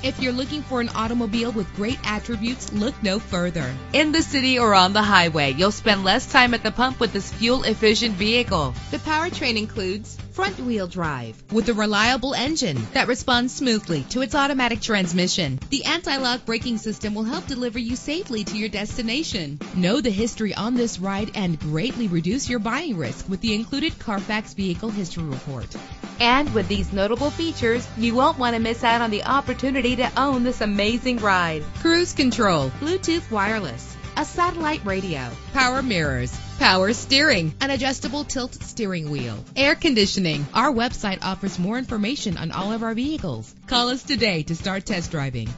If you're looking for an automobile with great attributes, look no further. In the city or on the highway, you'll spend less time at the pump with this fuel-efficient vehicle. The powertrain includes front-wheel drive with a reliable engine that responds smoothly to its automatic transmission. The anti-lock braking system will help deliver you safely to your destination. Know the history on this ride and greatly reduce your buying risk with the included Carfax Vehicle History Report. And with these notable features, you won't want to miss out on the opportunity to own this amazing ride. Cruise control, Bluetooth wireless, a satellite radio, power mirrors, power steering, an adjustable tilt steering wheel, air conditioning. Our website offers more information on all of our vehicles. Call us today to start test driving.